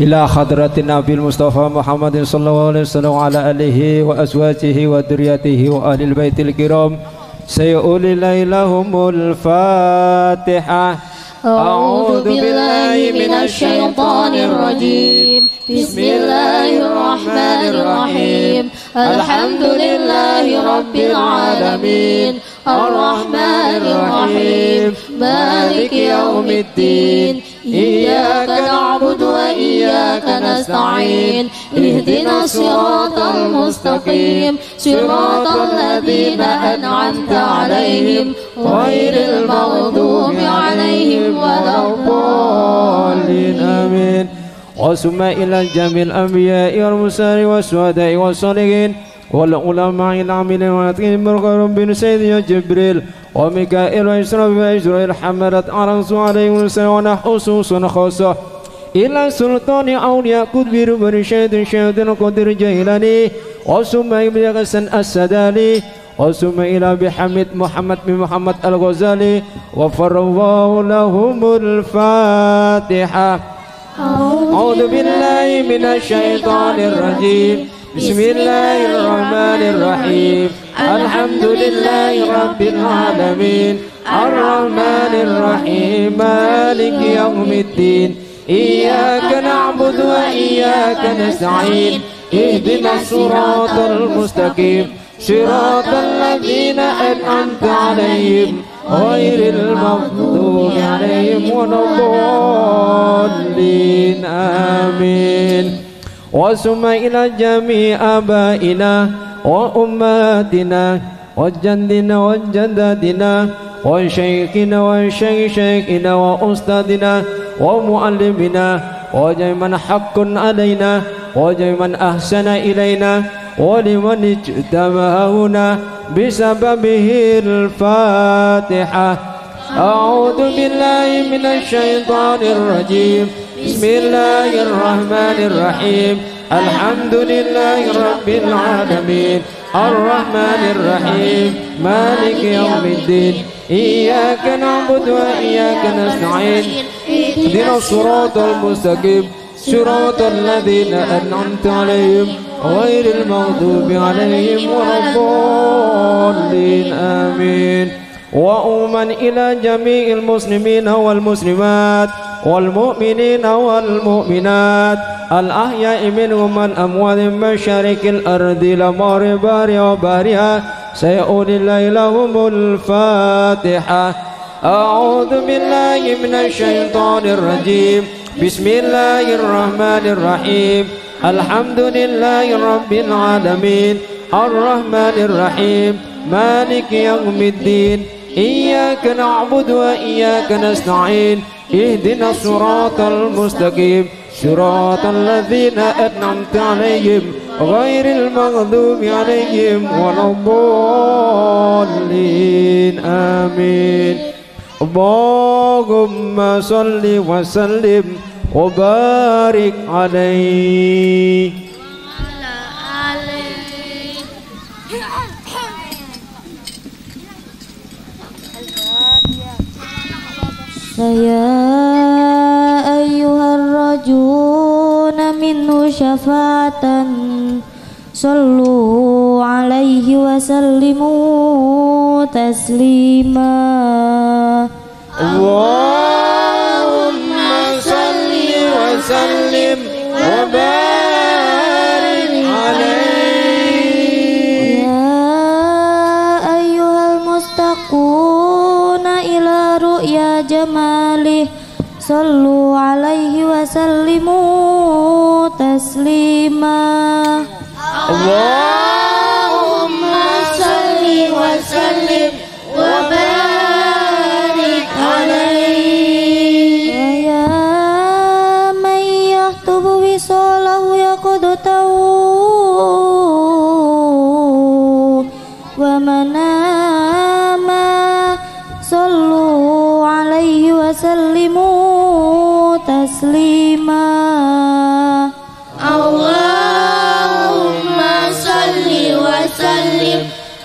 إلى حضرة النبي المصطفى محمد صلى الله عليه وسلم وعلى آله وأزواجه وذريته وأهل البيت الكرام سيؤلي لهم الفاتحة. أعوذ بالله من الشيطان الرجيم. بسم الله الرحمن الرحيم. الحمد لله رب العالمين الرحمن الرحيم مالك يوم الدين إياك نعبد وإياك نستعين اهدنا الصراط المستقيم صراط الذين أنعمت عليهم غير المغضوب عليهم ولا الضالين آمين. وثم إلى جميع الأنبياء والمرسلين والشهداء والصالحين والعلماء العاملين وعاتقهم بركهم بن سيدنا جبريل وميكائيل وإسرافيل وإجرائيل حملت عرش عليه ونسونا خصوصا خاصة إلى سلطان أولياء قدبي ربني شهد قدر جهلاني. وثم إلى حسن السدالي. وثم إلى بحمد محمد بن محمد الغزالي وفروا لهم الفاتحة. أعوذ بالله من الشيطان الرجيم. بسم الله الرحمن الرحيم. الحمد لله رب العالمين الرحمن الرحيم مالك يوم الدين إياك نعبد وإياك نستعين اهدنا الصراط المستقيم صراط الذين أنعمت عليهم غير المغضوب عليهم ولا الضالين آمين. وثم إلى جميع آبائنا وأمهاتنا وجدنا وجداتنا وشيخنا وشيخنا وأستاذنا ومعلمنا وجميع من حق علينا وجميع من أحسن إلينا ولمن اجتمعنا بسببه الفاتحة. أعوذ بالله من الشيطان الرجيم. بسم الله الرحمن الرحيم. الحمد لله رب العالمين الرحمن الرحيم مالك يوم الدين إياك نعبد وإياك نستعين اهدنا الصراط المستقيم صراط الذين أنعمت عليهم غير المغضوب عليهم ولا الضالين آمين. وأؤمن إلى جميع المسلمين والمسلمات والمؤمنين والمؤمنات الأحياء منهم والأموات من مشارق الأرض إلى مغربها وبحرها سيؤلي لهم الفاتحة. أعوذ بالله من الشيطان الرجيم. بسم الله الرحمن الرحيم. الحمد لله رب العالمين الرحمن الرحيم مالك يوم الدين إياك نعبد وإياك نستعين اهدنا الصراط المستقيم صراط الذين أنعمت عليهم غير المغضوب عليهم ولا الضالين آمين. اللهم صل وسلم وبارك عليه. يا أيها الرجون منه شفاعة صلوا عليه وسلموا تسليما. اللهم صل وسلم وبارك عليه. يا أيها المستقون إلى رؤيا جماله صلوا عليه وسلموا تسليما. اللهم صل وسلم وبارك عليه. ويا من يخطب وصاله يقدته ومناما صلوا عليه وسلموا تسليما.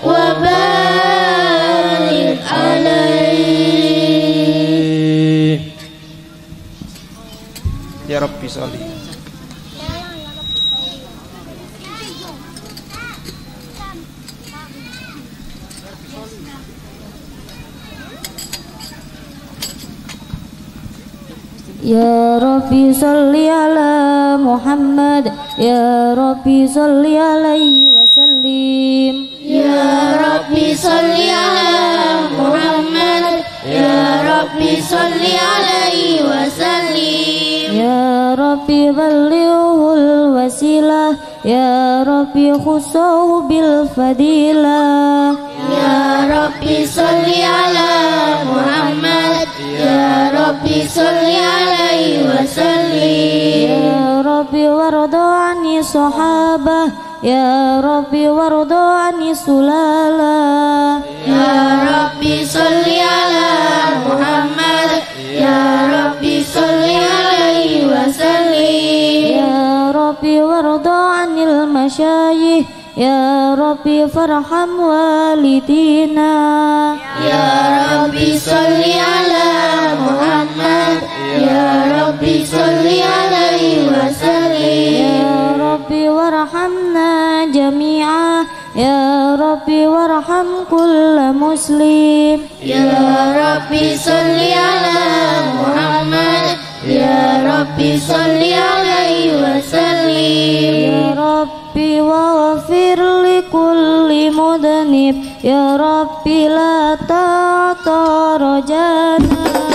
وبارك عليه يا ربي صلي. Ya Rabbi salli ala Muhammad, Ya Rabbi salli alaihi wa sallim. Ya Rabbi salli ala Muhammad, Ya Rabbi salli alaihi wa sallim. Ya Rabbi ballighul wasilah, Ya Rabbi khussahu bil fadilah. Ya Rabbi salli ala Muhammad, Ya Rabbi salli alaihi wa sallim. Ya Rabbi warda ani sahabah, Ya Rabbi warda ani sulala. Ya Rabbi salli ala Muhammad, Ya Rabbi salli alaihi wa sallim. Ya Rabbi warda anil masyayih, Ya Rabbi farham walidina. Ya Rabbi salli ala Muhammad, Ya Rabbi salli alaihi wa sallim. Ya Rabbi warhamna jami'a, Ya Rabbi warham kulla muslim. Ya Rabbi salli ala Muhammad, Ya Rabbi salli alaihi wa sallim. Ya Rabbi waghfir li kulli mudhnib, Ya Rabbi la ta'ta rajana.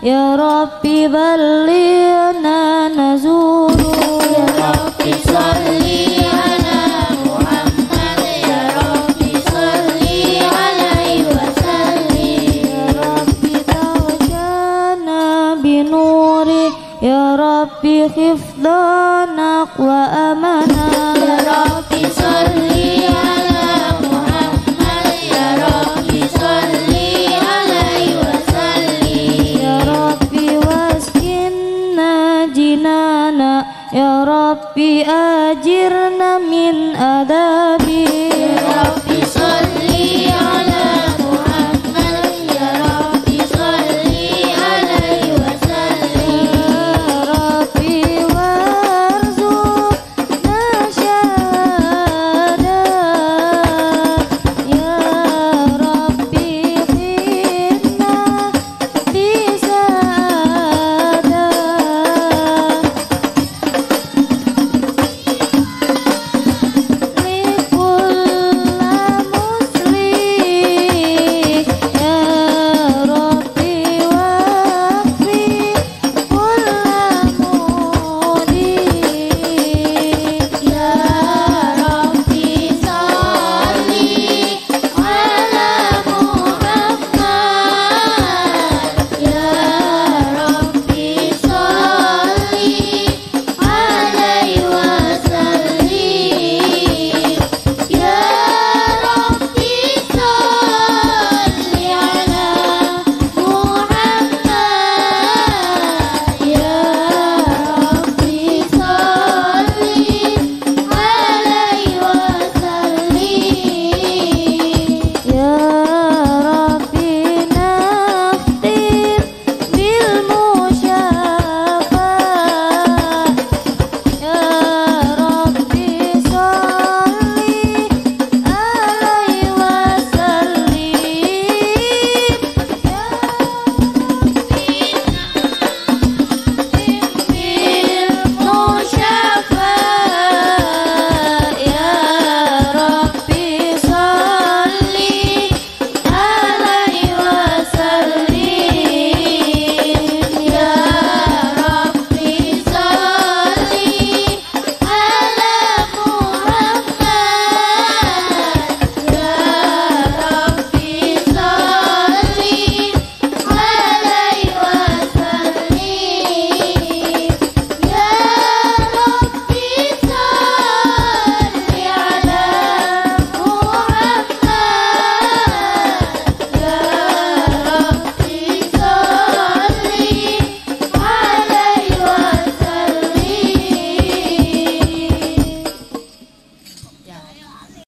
Ya Rabbi ballighna nuzuru, Ya Rabbi salli ala Muhammad, Ya Rabbi salli alaihi wa sallim. Ya Rabbi tawajjana bi nuri, Ya Rabbi khifdana wa amana. Ya Rabbi salli ala Muhammad, Ya Rabbi salli jinana. Ya Rabbi ajirna min adab.